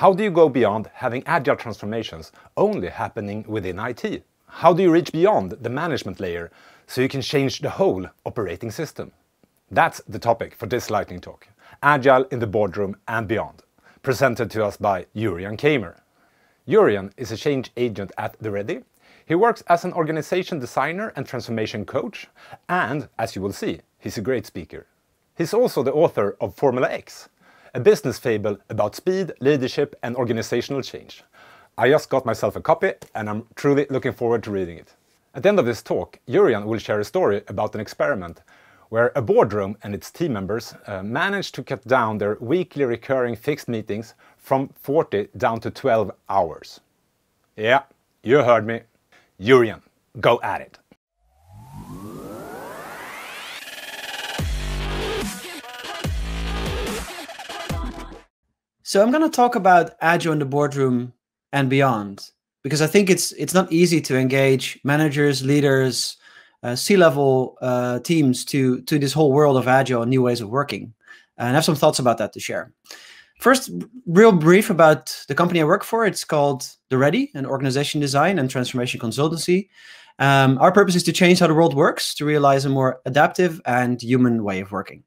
How do you go beyond having agile transformations only happening within IT? How do you reach beyond the management layer so you can change the whole operating system? That's the topic for this lightning talk, Agile in the Boardroom and Beyond, presented to us by Jurriaan Kamer. Jurriaan is a change agent at The Ready. He works as an organization designer and transformation coach, and as you will see, he's a great speaker. He's also the author of Formula X, a business fable about speed, leadership and organizational change. I just got myself a copy and I'm truly looking forward to reading it. At the end of this talk, Jurriaan will share a story about an experiment where a boardroom and its team members managed to cut down their weekly recurring fixed meetings from 40 down to 12 hours. Yeah, you heard me. Jurriaan, go at it. So I'm going to talk about Agile in the Boardroom and Beyond, because I think it's not easy to engage managers, leaders, C-level teams to this whole world of Agile and new ways of working. And I have some thoughts about that to share. First, real brief about the company I work for. It's called The Ready, an organization design and transformation consultancy. Our purpose is to change how the world works, to realize a more adaptive and human way of working.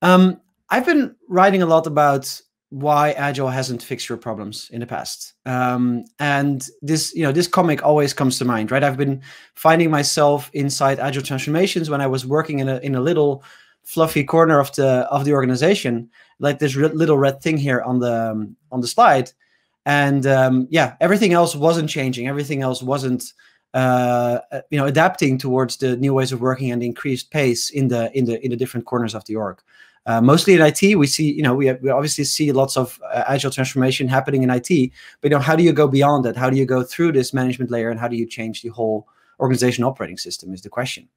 I've been writing a lot about why Agile hasn't fixed your problems in the past. And this comic always comes to mind, right? I've been finding myself inside Agile transformations when I was working in a little fluffy corner of the organization, like this little red thing here on the slide. And yeah, everything else wasn't changing. Everything else wasn't adapting towards the new ways of working and the increased pace in the different corners of the org. Mostly in IT, we see, we obviously see lots of agile transformation happening in IT, but how do you go beyond that? How do you go through this management layer and how do you change the whole organization operating system is the question.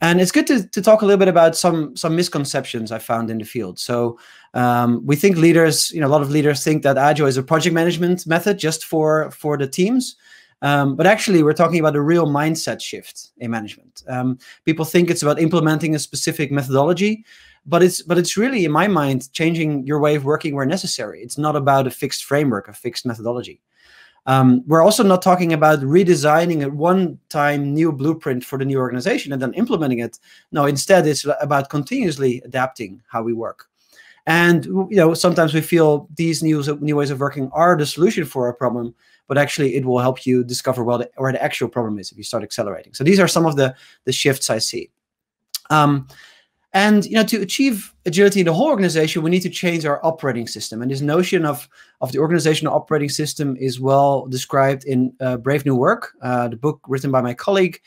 And it's good to talk a little bit about some misconceptions I found in the field. So we think leaders, a lot of leaders think that Agile is a project management method just for the teams. But actually, we're talking about a real mindset shift in management. People think it's about implementing a specific methodology, but it's really, in my mind, changing your way of working where necessary. It's not about a fixed framework, a fixed methodology. We're also not talking about redesigning a one-time new blueprint for the new organization and then implementing it. No, instead, it's about continuously adapting how we work. And sometimes we feel these new ways of working are the solution for our problem, but actually it will help you discover where the actual problem is if you start accelerating. So these are some of the shifts I see. And to achieve agility in the whole organization, we need to change our operating system. And this notion of the organizational operating system is well described in Brave New Work, the book written by my colleague.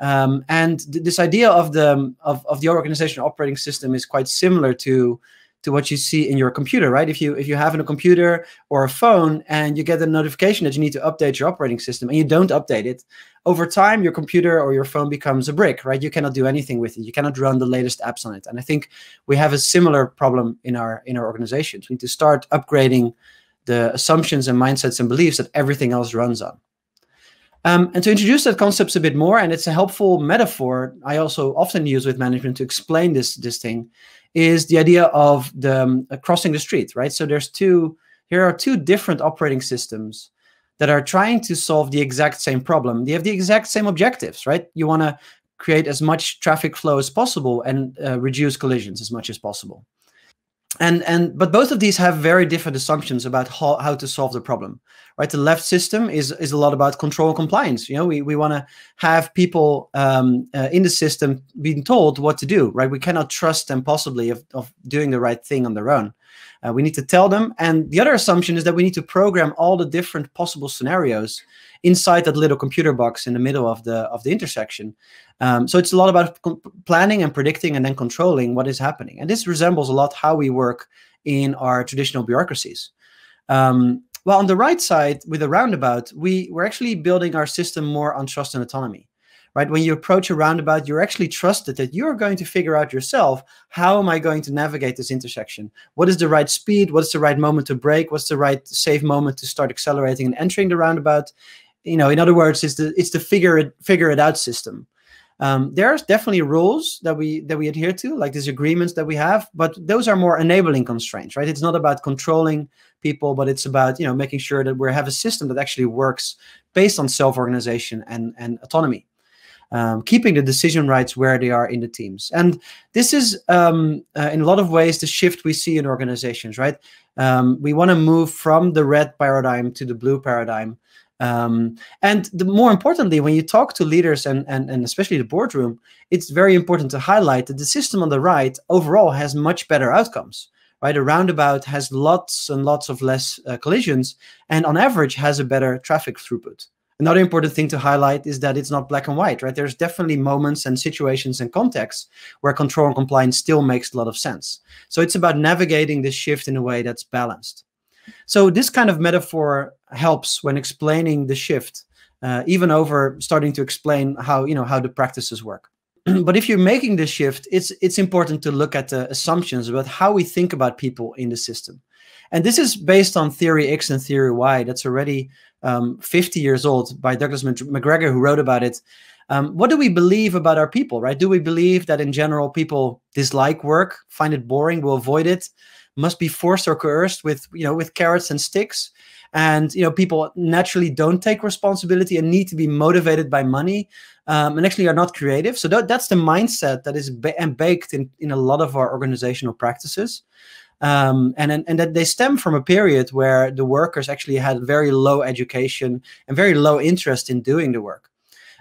And this idea of the organizational operating system is quite similar to what you see in your computer, right? If you have a computer or a phone and you get a notification that you need to update your operating system and you don't update it, over time your computer or your phone becomes a brick, right? You cannot do anything with it. You cannot run the latest apps on it. And I think we have a similar problem in our organizations. We need to start upgrading the assumptions and mindsets and beliefs that everything else runs on. And to introduce that concept a bit more, and it's a helpful metaphor I also often use with management to explain this thing, is the idea of crossing the street, right? So here are two different operating systems that are trying to solve the exact same problem. They have the exact same objectives, right? You want to create as much traffic flow as possible and reduce collisions as much as possible. But both of these have very different assumptions about how to solve the problem, right? The left system is a lot about control and compliance. We want to have people in the system being told what to do, right? We cannot trust them possibly of doing the right thing on their own. We need to tell them. And the other assumption is that we need to program all the different possible scenarios inside that little computer box in the middle of the intersection. So it's a lot about planning and predicting and then controlling what is happening. And this resembles a lot how we work in our traditional bureaucracies. Well, on the right side, with a roundabout, we're actually building our system more on trust and autonomy. Right? When you approach a roundabout, you're actually trusted that you're going to figure out yourself, how am I going to navigate this intersection? What is the right speed? What's the right moment to brake? What's the right safe moment to start accelerating and entering the roundabout? In other words, it's the figure it out system. There's definitely rules that we adhere to, like these agreements that we have, but those are more enabling constraints, right? It's not about controlling people, but it's about, you know, making sure that we have a system that actually works based on self-organization and autonomy, keeping the decision rights where they are in the teams. And this is, in a lot of ways, the shift we see in organizations, right? We want to move from the red paradigm to the blue paradigm. And more importantly, when you talk to leaders and especially the boardroom, it's very important to highlight that the system on the right overall has much better outcomes, right? A roundabout has lots and lots of less collisions, and on average has a better traffic throughput. Another important thing to highlight is that it's not black and white, right? There's definitely moments and situations and contexts where control and compliance still makes a lot of sense. So it's about navigating this shift in a way that's balanced. So this kind of metaphor helps when explaining the shift, even over starting to explain how, you know, how the practices work. But if you're making this shift, it's important to look at the assumptions about how we think about people in the system. And this is based on Theory X and Theory Y. That's already 50 years old, by Douglas MacGregor, who wrote about it. What do we believe about our people, right? Do we believe that in general people dislike work, find it boring, will avoid it, must be forced or coerced with, you know, with carrots and sticks? And, you know, people naturally don't take responsibility and need to be motivated by money, and actually are not creative. So that's the mindset that is baked in a lot of our organizational practices. And that they stem from a period where the workers actually had very low education and very low interest in doing the work.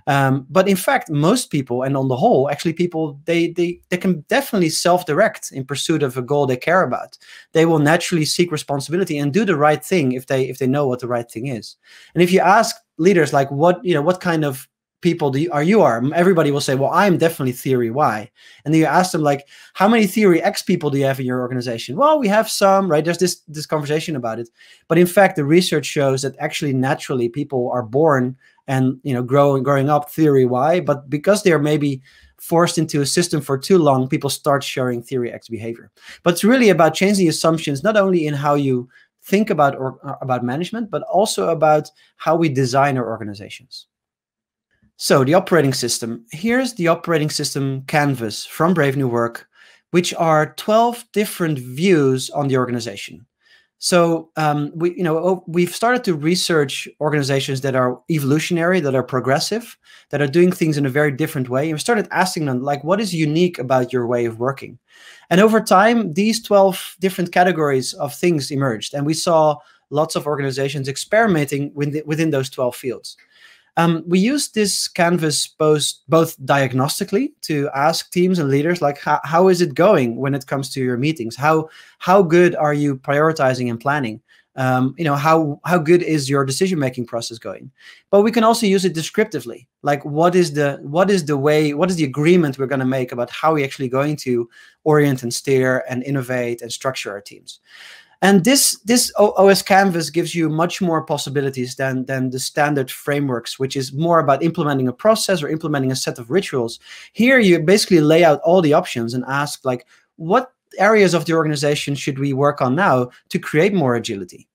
But in fact, most people, and on the whole, actually people, they can definitely self-direct in pursuit of a goal they care about. They will naturally seek responsibility and do the right thing if they know what the right thing is. And if you ask leaders, like, what kind of people are you? Everybody will say, well, I'm definitely Theory Y. And then you ask them, like, how many Theory X people do you have in your organization? Well, we have some, right? There's this conversation about it. But in fact, the research shows that actually naturally people are born and, you know, growing up Theory Y, but because they are maybe forced into a system for too long, people start sharing Theory X behavior. But it's really about changing assumptions, not only in how you think about management, but also about how we design our organizations. So the operating system. Here's the operating system canvas from Brave New Work, which are 12 different views on the organization. So we've started to research organizations that are evolutionary, that are progressive, that are doing things in a very different way. And we started asking them, like, what is unique about your way of working? And over time, these 12 different categories of things emerged. And we saw lots of organizations experimenting within those 12 fields. We used this canvas both diagnostically to ask teams and leaders, like, how is it going when it comes to your meetings? How good are you prioritizing and planning? How good is your decision-making process going? But we can also use it descriptively, like, what is the agreement we're going to make about how we're actually going to orient and steer and innovate and structure our teams. And this OS canvas gives you much more possibilities than the standard frameworks, which is more about implementing a process or implementing a set of rituals. Here, you basically lay out all the options and ask, like, what areas of the organization should we work on now to create more agility?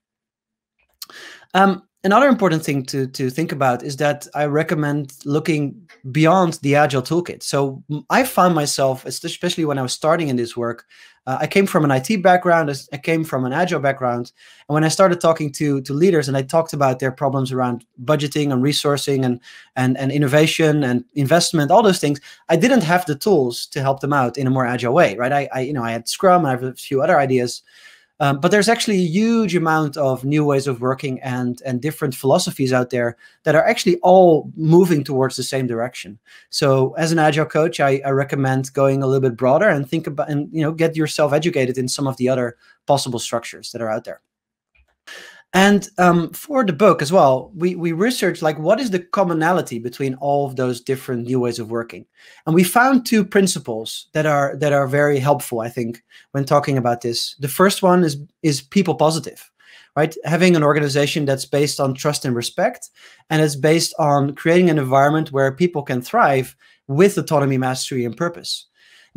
Another important thing to think about is that I recommend looking beyond the Agile toolkit. So I found myself, especially when I was starting in this work, I came from an IT background, I came from an Agile background. And when I started talking to leaders and I talked about their problems around budgeting and resourcing and innovation and investment, all those things, I didn't have the tools to help them out in a more Agile way, right? I had Scrum, I have a few other ideas. But there's actually a huge amount of new ways of working and different philosophies out there that are actually all moving towards the same direction. So as an Agile coach, I recommend going a little bit broader and think about and, you know, get yourself educated in some of the other possible structures that are out there. And for the book as well, we researched, like, what is the commonality between all of those different new ways of working? And we found two principles that are very helpful, I think, when talking about this. The first one is people positive, right? Having an organization that's based on trust and respect, and it's based on creating an environment where people can thrive with autonomy, mastery, and purpose.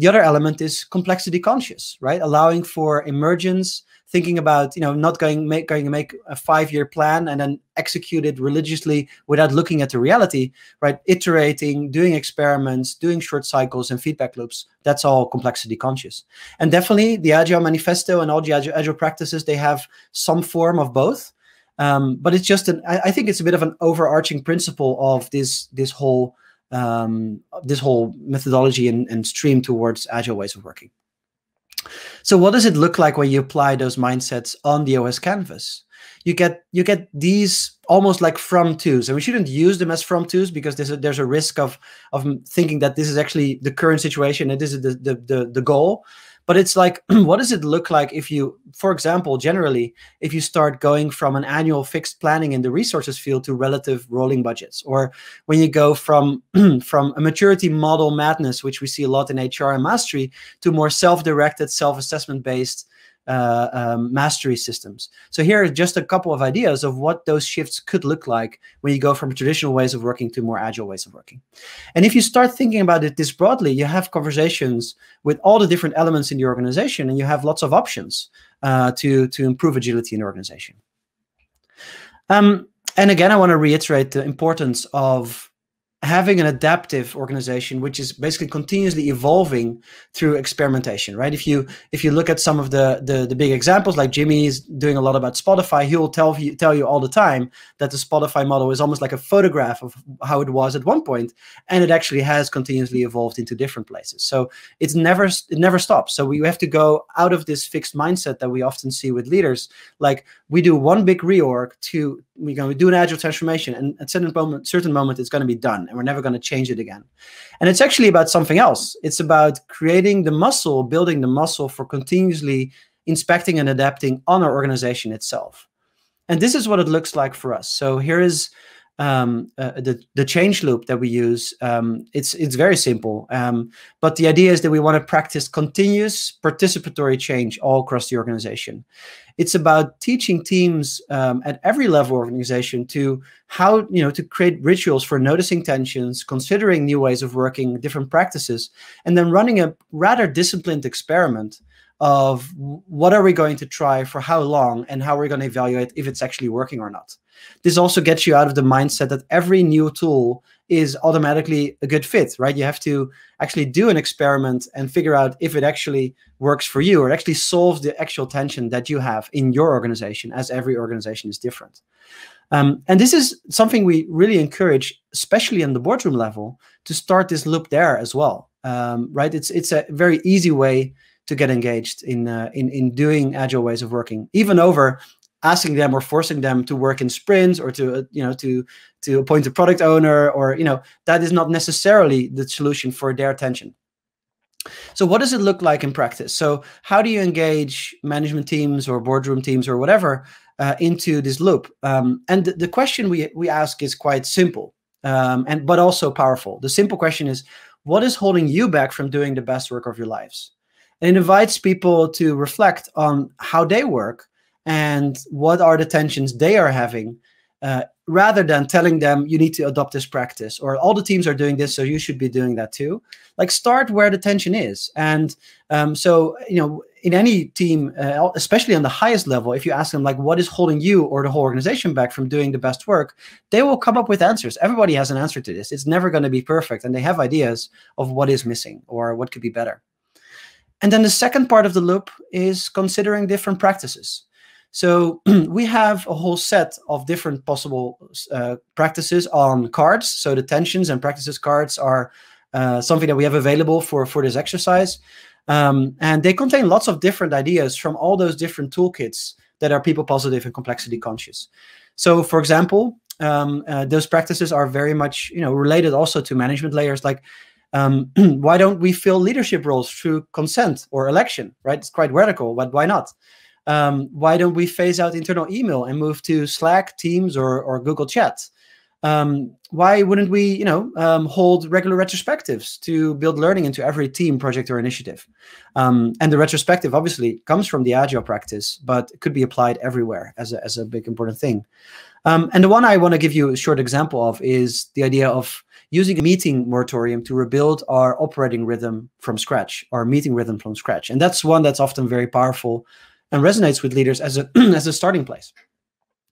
The other element is complexity conscious, right? Allowing for emergence, thinking about, you know, not going to make a 5-year plan and then execute it religiously without looking at the reality, right? Iterating, doing experiments, doing short cycles and feedback loops. That's all complexity conscious. And definitely the Agile Manifesto and all the Agile practices, they have some form of both. But it's just, I think it's a bit of an overarching principle of this whole methodology and stream towards agile ways of working. So what does it look like when you apply those mindsets on the OS canvas? You get these almost like from twos, and we shouldn't use them as from twos because there's a risk of thinking that this is actually the current situation and this is the goal. But it's like, what does it look like if you, for example, generally, if you start going from an annual fixed planning in the resources field to relative rolling budgets, or when you go from a maturity model madness, which we see a lot in HR and mastery, to more self-directed, self-assessment based mastery systems. So here are just a couple of ideas of what those shifts could look like when you go from traditional ways of working to more agile ways of working. And if you start thinking about it this broadly, you have conversations with all the different elements in the organization, and you have lots of options to improve agility in the organization. And again, I want to reiterate the importance of having an adaptive organization, which is basically continuously evolving through experimentation, right? If you look at some of the big examples, like Jimmy is doing a lot about Spotify, he will tell you all the time that the Spotify model is almost like a photograph of how it was at one point, and it actually has continuously evolved into different places. So it never stops. So we have to go out of this fixed mindset that we often see with leaders, like we do one big reorg to we're going to do an agile transformation, and at certain moment it's going to be done, and we're never going to change it again. And it's actually about something else. It's about creating the muscle, building the muscle for continuously inspecting and adapting on our organization itself. And this is what it looks like for us. So here is the change loop that we use. It's very simple, but the idea is that we want to practice continuous participatory change all across the organization. It's about teaching teams at every level of organization to how to create rituals for noticing tensions, considering new ways of working, different practices, and then running a rather disciplined experiment of what are we going to try for how long and how we're going to evaluate if it's actually working or not. This also gets you out of the mindset that every new tool is automatically a good fit, right? You have to actually do an experiment and figure out if it actually works for you or actually solves the actual tension that you have in your organization, as every organization is different. And this is something we really encourage, especially in the boardroom level, to start this loop there as well, right? It's a very easy way to get engaged in doing agile ways of working, even over asking them or forcing them to work in sprints or to appoint a product owner, or that is not necessarily the solution for their tension. So what does it look like in practice? So how do you engage management teams or boardroom teams or whatever into this loop? And the question we ask is quite simple, but also powerful. The simple question is, what is holding you back from doing the best work of your lives? And it invites people to reflect on how they work and what are the tensions they are having, rather than telling them you need to adopt this practice or all the teams are doing this, so you should be doing that too. Like, start where the tension is. And so in any team, especially on the highest level, if you ask them like, what is holding you or the whole organization back from doing the best work, they will come up with answers. Everybody has an answer to this. It's never going to be perfect, and they have ideas of what is missing or what could be better. And then the second part of the loop is considering different practices. So we have a whole set of different possible practices on cards. So the tensions and practices cards are something that we have available for this exercise. And they contain lots of different ideas from all those different toolkits that are people positive and complexity conscious. So for example, those practices are very much related also to management layers, like why don't we fill leadership roles through consent or election, right? It's quite radical, but why not? Why don't we phase out internal email and move to Slack, Teams, or Google Chats? Why wouldn't we, hold regular retrospectives to build learning into every team, project, or initiative? And the retrospective obviously comes from the Agile practice, but it could be applied everywhere as a big important thing. And the one I want to give you a short example of is the idea of using a meeting moratorium to rebuild our operating rhythm from scratch, our meeting rhythm from scratch. And that's one that's often very powerful and resonates with leaders as a, as a starting place.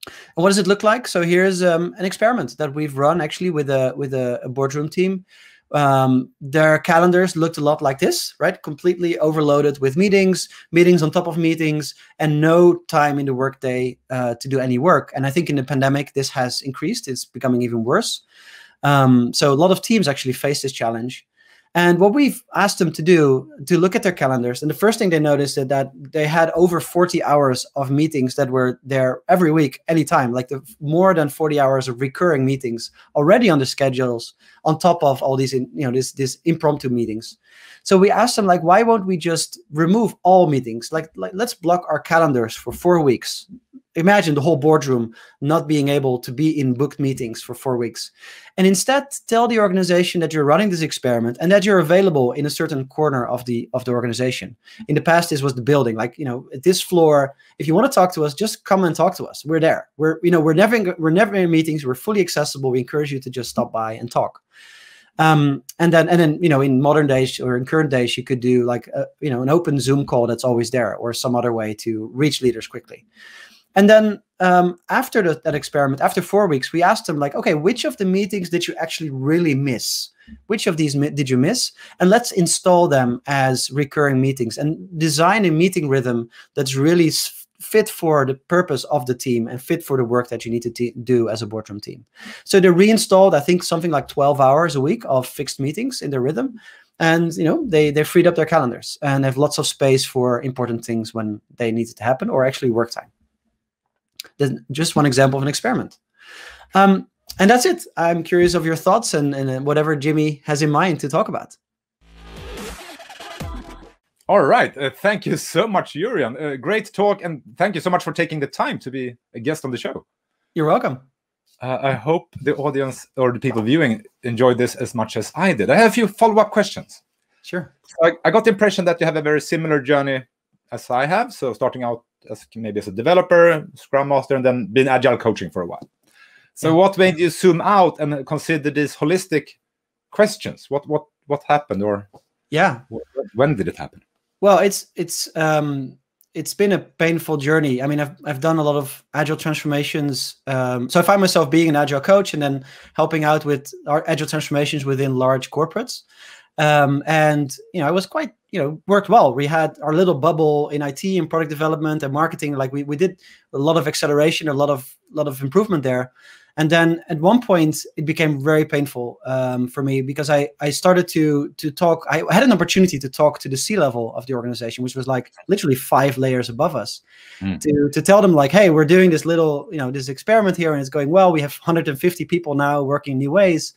And what does it look like? So here's an experiment that we've run actually with a boardroom team. Their calendars looked a lot like this, right? Completely overloaded with meetings, meetings on top of meetings, and no time in the workday to do any work. And I think in the pandemic, this has increased. It's becoming even worse. So a lot of teams actually face this challenge. And what we've asked them to do, to look at their calendars, and the first thing they noticed is that they had over 40 hours of meetings that were there every week, anytime, like more than 40 hours of recurring meetings already on the schedules, on top of all these, this impromptu meetings. So we asked them, like, why won't we just remove all meetings? Like let's block our calendars for 4 weeks. Imagine the whole boardroom not being able to be in booked meetings for 4 weeks. And instead, tell the organization that you're running this experiment and that you're available in a certain corner of the organization. In the past, this was the building. Like, at this floor, if you want to talk to us, just come and talk to us. We're there. We're never in meetings. We're fully accessible. We encourage you to just stop by and talk. And then, in modern days or in current days, you could do like, an open Zoom call that's always there or some other way to reach leaders quickly. And then after that experiment, after 4 weeks, we asked them, like, okay, which of the meetings did you actually really miss? Which of these did you miss? And let's install them as recurring meetings and design a meeting rhythm that's really fit for the purpose of the team and fit for the work that you need to do as a boardroom team. So they reinstalled, I think, something like 12 hours a week of fixed meetings in their rhythm. And, they freed up their calendars and have lots of space for important things when they needed to happen or actually work time. That's just one example of an experiment. And that's it. I'm curious of your thoughts and whatever Jimmy has in mind to talk about. All right. Thank you so much, Jurriaan. Great talk. And thank you so much for taking the time to be a guest on the show. You're welcome. I hope the audience or the people viewing enjoyed this as much as I did. I have a few follow-up questions. Sure. I got the impression that you have a very similar journey as I have. So starting out as a developer, Scrum Master, and then been Agile coaching for a while. So what made you zoom out and consider these holistic questions? What happened, or when did it happen? Well, it's been a painful journey. I mean, I've done a lot of Agile transformations. So I find myself being an Agile coach and then helping out with our Agile transformations within large corporates. And, I was quite, worked well. We had our little bubble in IT and product development and marketing. Like we did a lot of acceleration, a lot of improvement there. And then at one point it became very painful for me because I started to talk. I had an opportunity to talk to the C-level of the organization, which was like literally 5 layers above us, to tell them, like, hey, we're doing this little, this experiment here and it's going well. We have 150 people now working in new ways.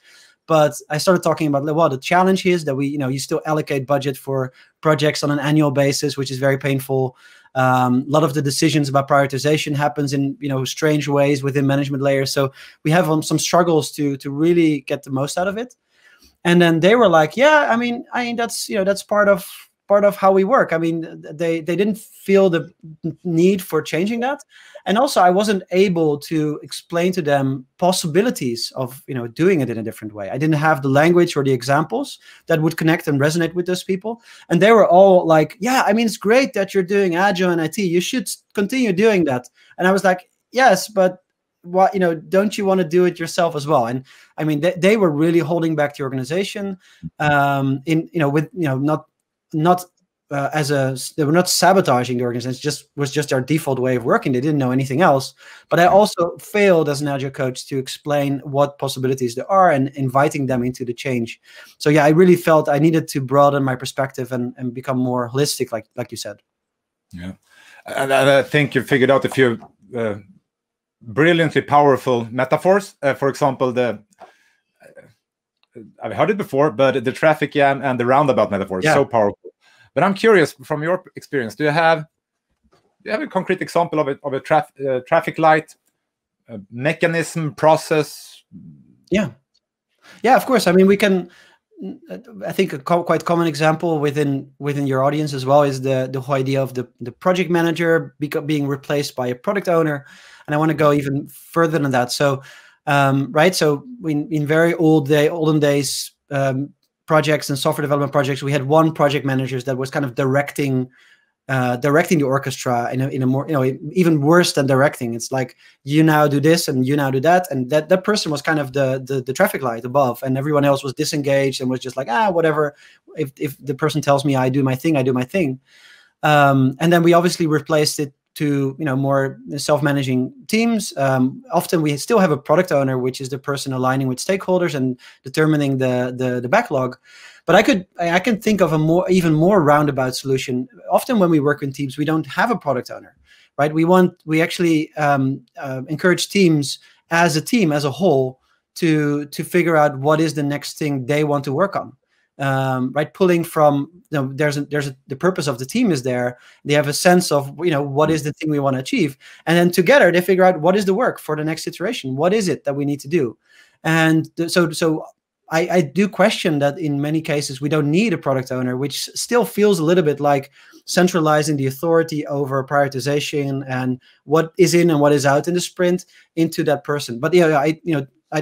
But I started talking about, well, the challenge is that we, you still allocate budget for projects on an annual basis, which is very painful. A lot of the decisions about prioritization happens in, strange ways within management layers. So we have some struggles to really get the most out of it. And then they were like, yeah, I mean, that's, that's part of how we work. I mean, they didn't feel the need for changing that. And also I wasn't able to explain to them possibilities of, doing it in a different way. I didn't have the language or the examples that would connect and resonate with those people. And they were all like, yeah, I mean, it's great that you're doing Agile and IT. You should continue doing that. And I was like, yes, but what, don't you want to do it yourself as well? And I mean, they were really holding back the organization they were not sabotaging the organization. It was just our default way of working. They didn't know anything else. But I also failed as an Agile coach to explain what possibilities there are and inviting them into the change. So yeah, I really felt I needed to broaden my perspective and become more holistic, like you said. Yeah, and I think you figured out a few brilliantly powerful metaphors. For example, I've heard it before, but the traffic jam and the roundabout metaphor is so powerful. But I'm curious, from your experience, do you have a concrete example of a traffic light mechanism, process, Yeah. Yeah, of course. I mean, we can, I think a quite common example within your audience as well is the whole idea of the project manager being replaced by a product owner. And I want to go even further than that. So, right. So in very olden days, projects and software development projects, we had one project manager that was kind of directing the orchestra in a more, even worse than directing. It's like, you now do this and you now do that. And that person was kind of the traffic light above, and everyone else was disengaged and was just like, ah, whatever. If the person tells me I do my thing, I do my thing. And then we obviously replaced it to, more self-managing teams. Often we still have a product owner, which is the person aligning with stakeholders and determining the backlog. But I can think of a even more roundabout solution. Often when we work in teams, we don't have a product owner, right? We actually encourage teams as a team, as a whole, to figure out what is the next thing they want to work on. Right, pulling from the purpose of the team is there. They have a sense of what is the thing we want to achieve, and then together they figure out what is the work for the next iteration. What is it that we need to do? And so I do question that in many cases we don't need a product owner, which still feels a little bit like centralizing the authority over prioritization and what is in and what is out in the sprint into that person. But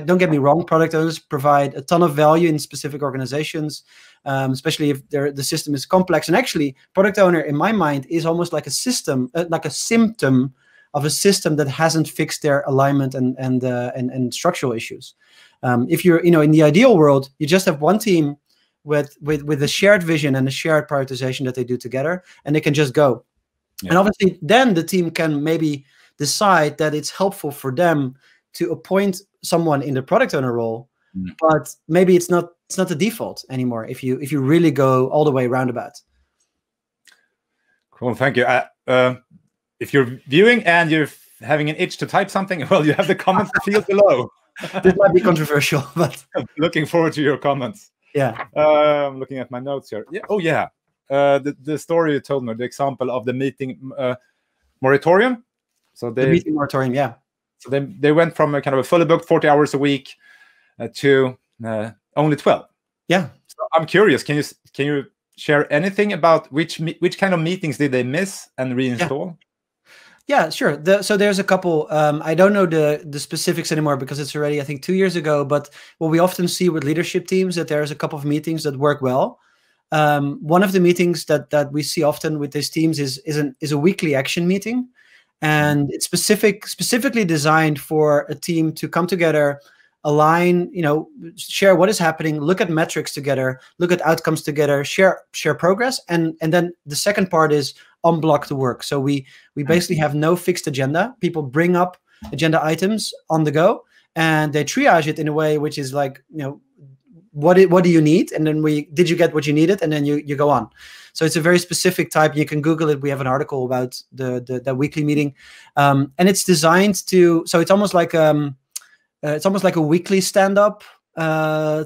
don't get me wrong, product owners provide a ton of value in specific organizations, especially if the system is complex. And actually, product owner, in my mind, is almost like a system, like a symptom of a system that hasn't fixed their alignment and structural issues. If you're, in the ideal world, you just have one team with a shared vision and a shared prioritization that they do together, and they can just go. Yeah. And obviously, then the team can maybe decide that it's helpful for them to appoint someone in the product owner role, but maybe it's not the default anymore if you really go all the way roundabout. Cool, thank you. If you're viewing and you're having an itch to type something, well, you have the comments field below. This might be controversial, but looking forward to your comments. Yeah, I'm looking at my notes here. Yeah, oh yeah, the story you told me, the example of the meeting moratorium. So the meeting moratorium, yeah. So they went from a kind of a fully booked 40 hours a week to only 12. Yeah. So I'm curious. Can you share anything about which kind of meetings did they miss and reinstall? Yeah, sure. So there's a couple. I don't know the specifics anymore because it's already, I think, 2 years ago. But what we often see with leadership teams that there's a couple of meetings that work well. One of the meetings that we see often with these teams is a weekly action meeting. And it's specifically designed for a team to come together, align, share what is happening, look at metrics together, look at outcomes together, share progress, and then the second part is unblock the work. So we basically have no fixed agenda. People bring up agenda items on the go, and they triage it in a way which is like, what do you need? And then did you get what you needed? And then you go on. So it's a very specific type. You can Google it. We have an article about the weekly meeting, and it's designed to. So it's almost like a weekly stand-up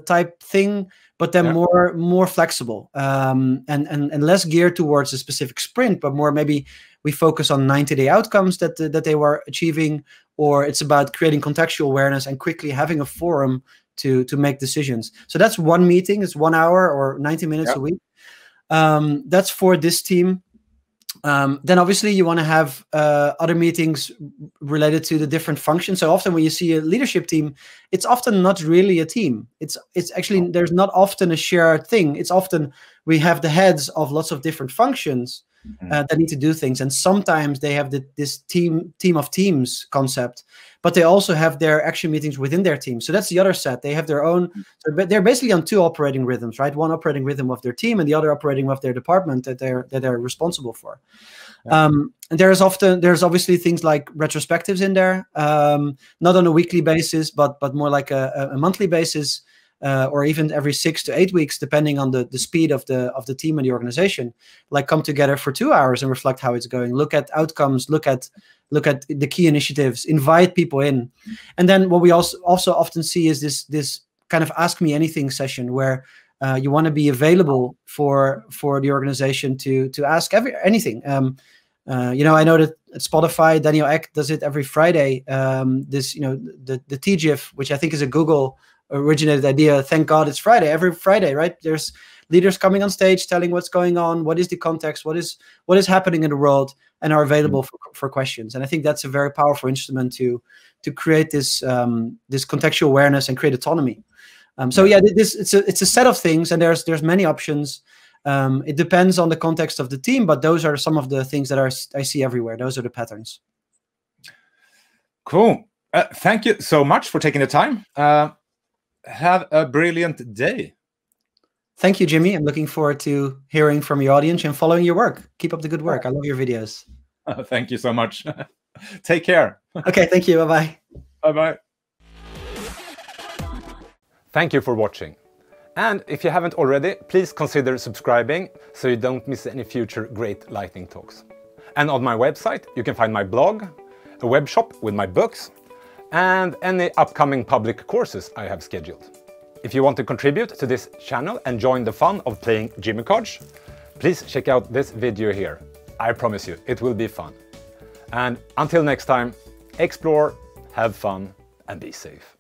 type thing, but then more flexible and less geared towards a specific sprint, but more maybe we focus on 90-day outcomes that they were achieving, or it's about creating contextual awareness and quickly having a forum to make decisions. So that's one meeting. It's 1 hour or 90 minutes a week. That's for this team. Then obviously you want to have other meetings related to the different functions. So often when you see a leadership team, it's often not really a team. It's actually, there's not often a shared thing. It's often we have the heads of lots of different functions that need to do things. And sometimes they have this team of teams concept, but they also have their action meetings within their team. So that's the other set. They have their own, so they're basically on two operating rhythms, right? One operating rhythm of their team and the other operating of their department that they're responsible for. Yeah. And there's obviously things like retrospectives in there, not on a weekly basis, but more like a monthly basis. Or even every 6 to 8 weeks, depending on the speed of the team and the organization, like come together for 2 hours and reflect how it's going, look at outcomes, look at the key initiatives, invite people in. And then what we also often see is this kind of ask me anything session where you want to be available for the organization to ask anything. I know that at Spotify, Daniel Eck does it every Friday. The TGIF, which I think is a Google originated the idea. Thank God it's Friday. Every Friday, right? There's leaders coming on stage, telling what's going on, what is the context, what is happening in the world, and are available for questions. And I think that's a very powerful instrument to create this this contextual awareness and create autonomy. So yeah, it's a set of things, and there's many options. It depends on the context of the team, but those are some of the things that I see everywhere. Those are the patterns. Cool. Thank you so much for taking the time. Have a brilliant day. Thank you, Jimmy. I'm looking forward to hearing from your audience and following your work. Keep up the good work. I love your videos. Thank you so much. Take care. Okay, thank you. Bye-bye. Bye-bye. Thank you for watching. And if you haven't already, please consider subscribing so you don't miss any future great lightning talks. And on my website, you can find my blog, a web shop with my books, and any upcoming public courses I have scheduled. If you want to contribute to this channel and join the fun of playing Jimmy cards, please check out this video here. I promise you, it will be fun. And until next time, explore, have fun, and be safe.